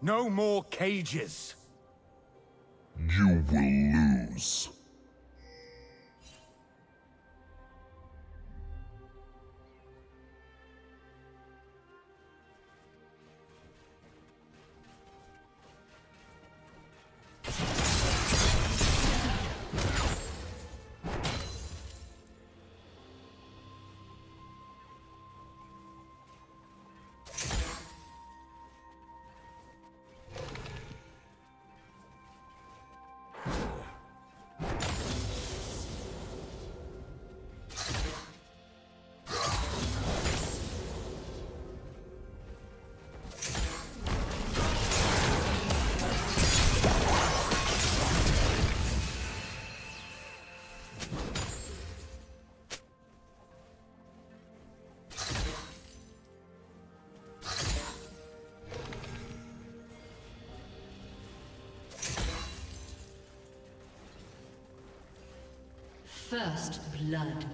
No more cages! You will lose. First blood.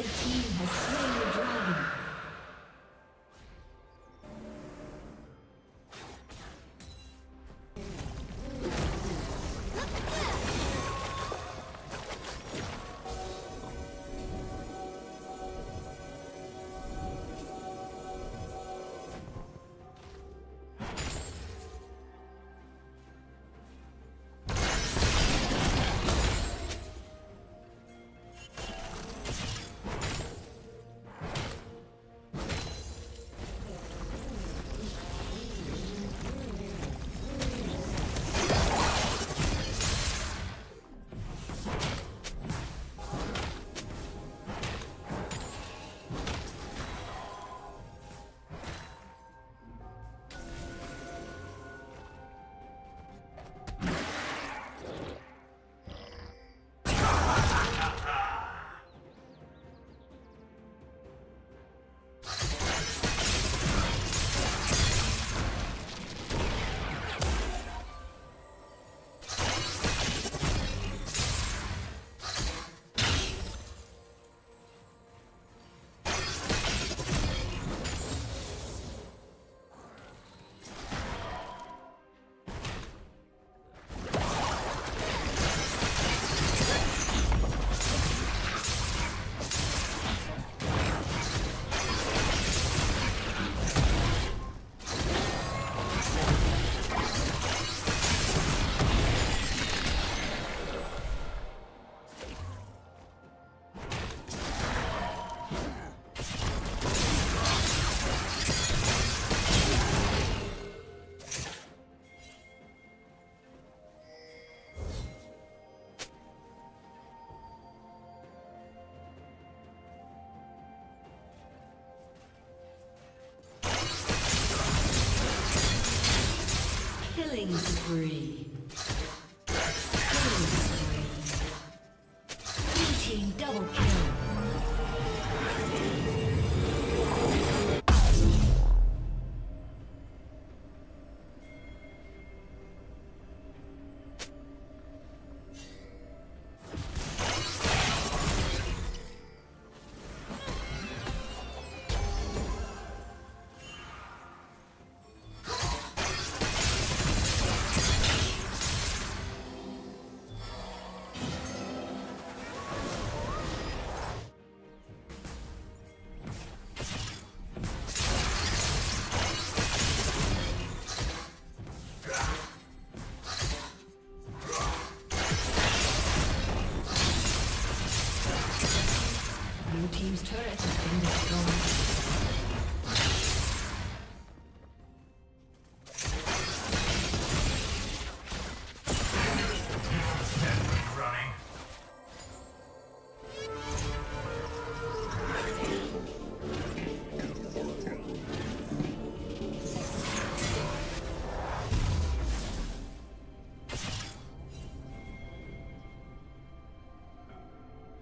Red team has slain the dragon. Killing spree. Blue team double kill.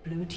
Blue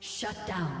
Shut down.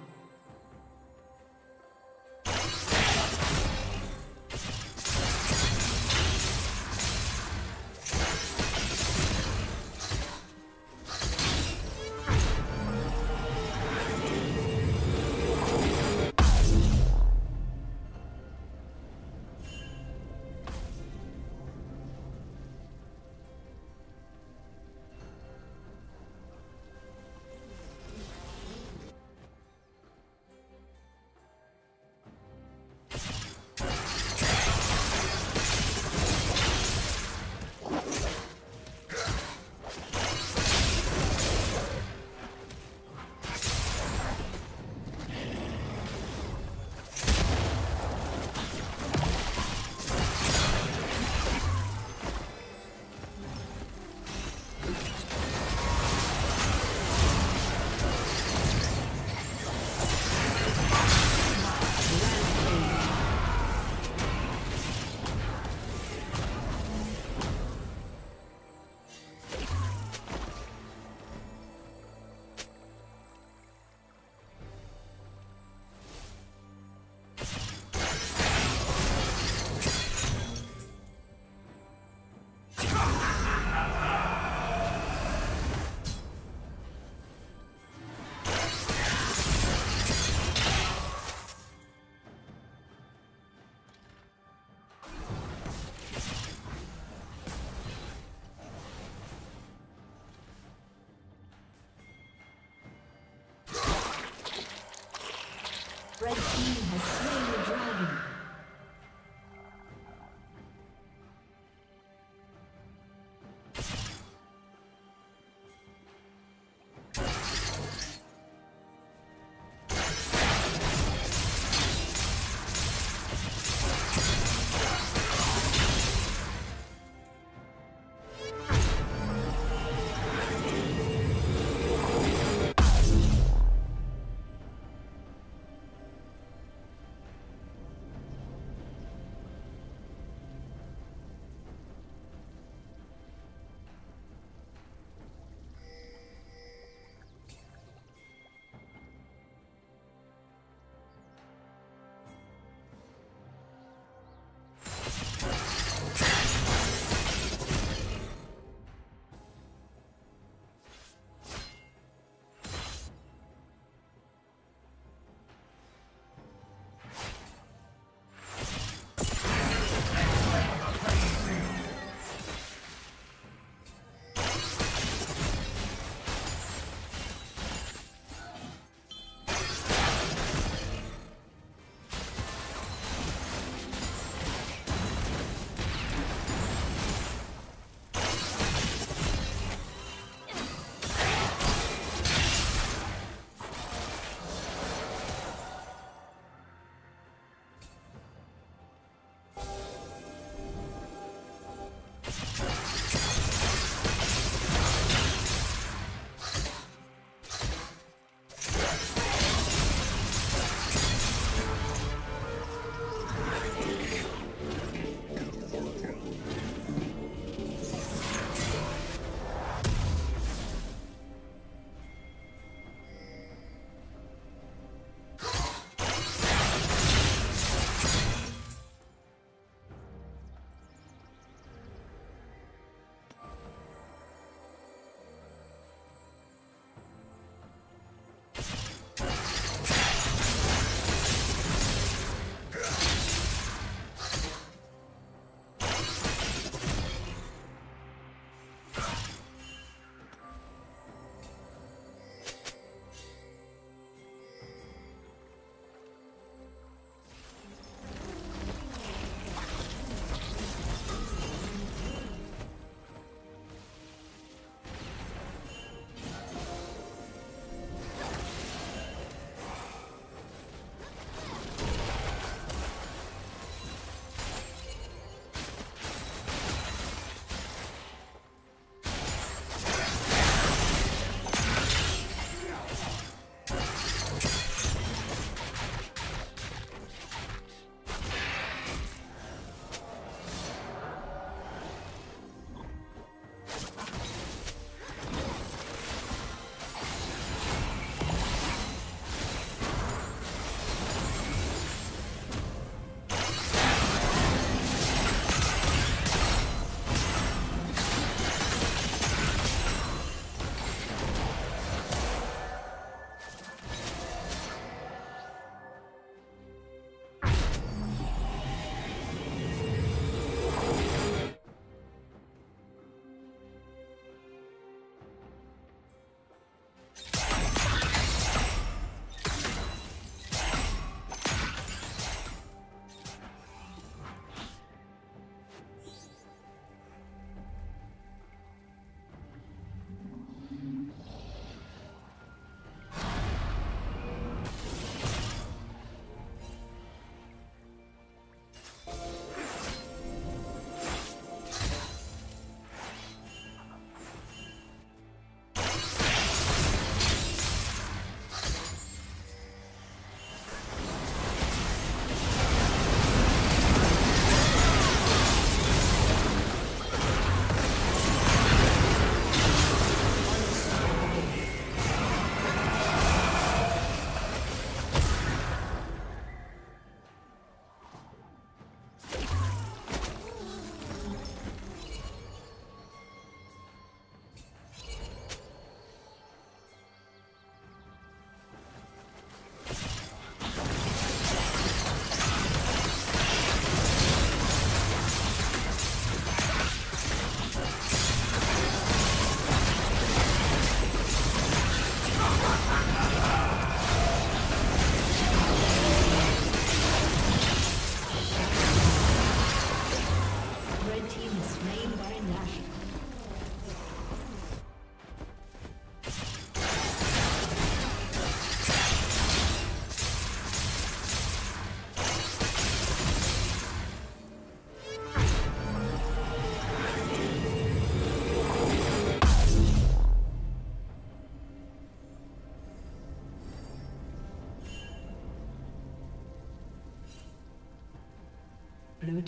Blue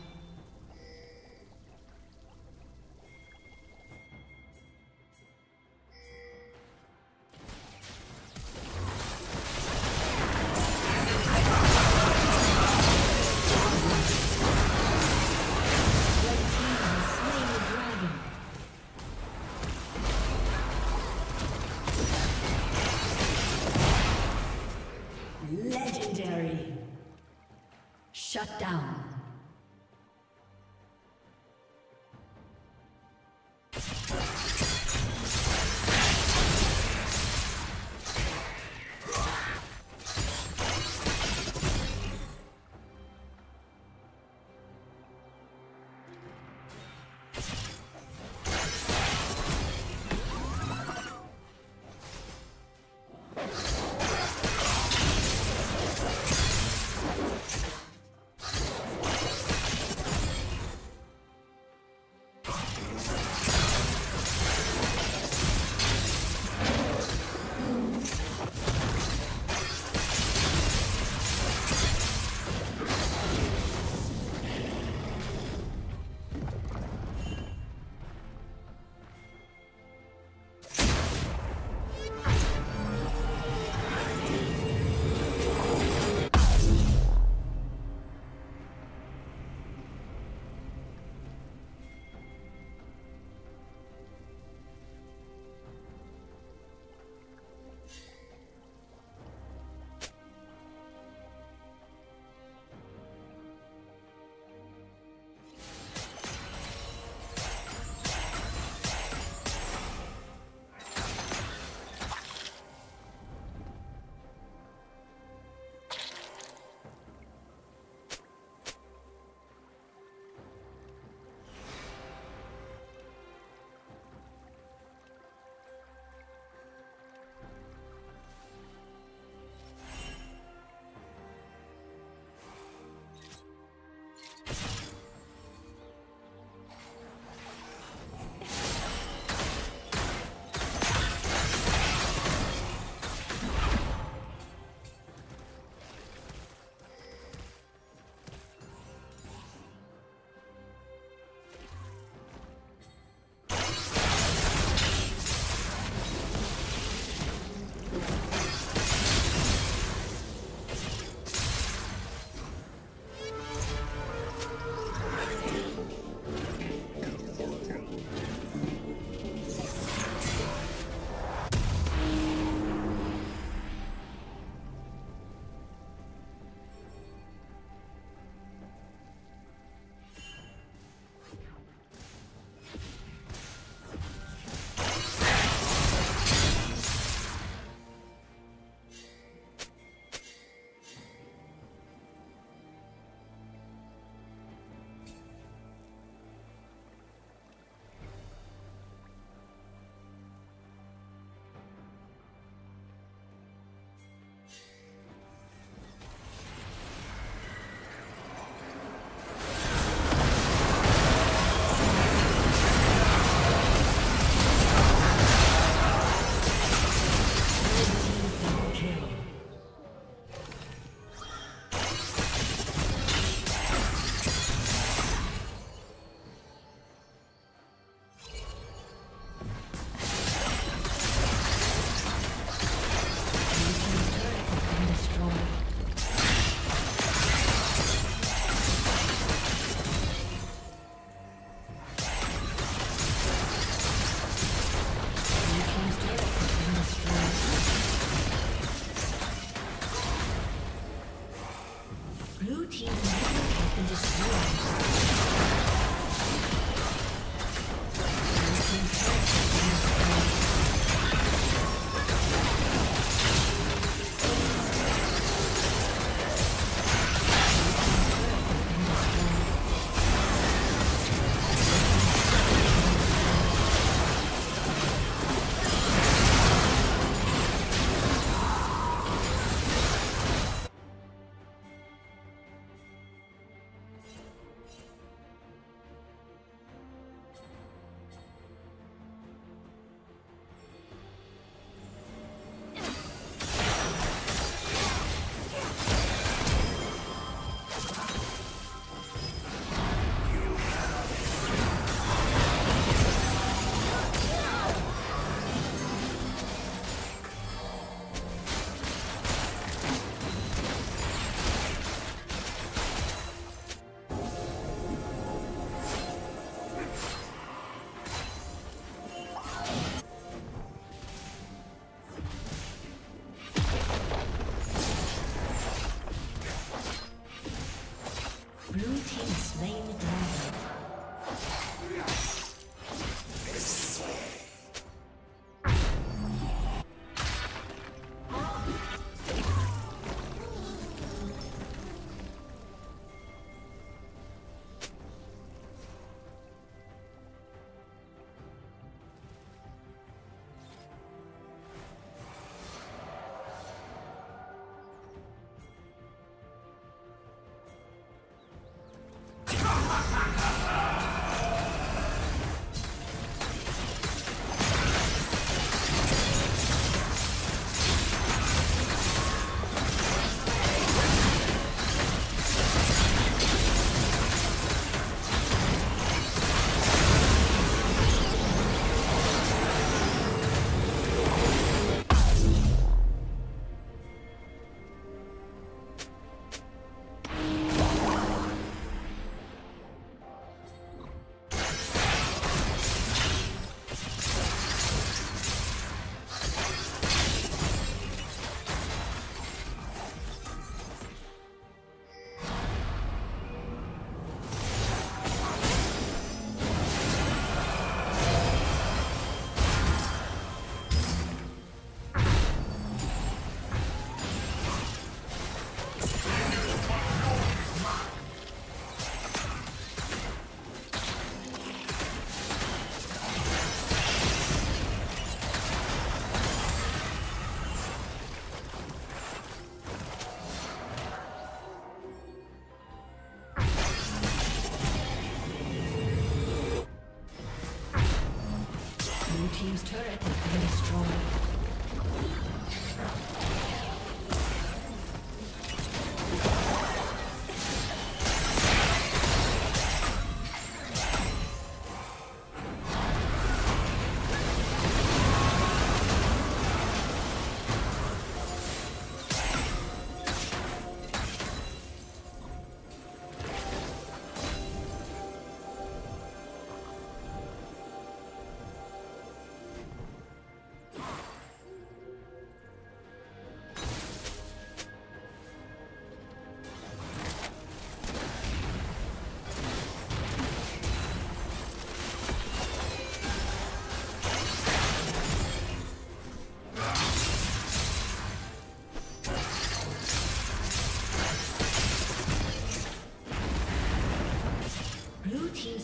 Shut down.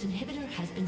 Inhibitor has been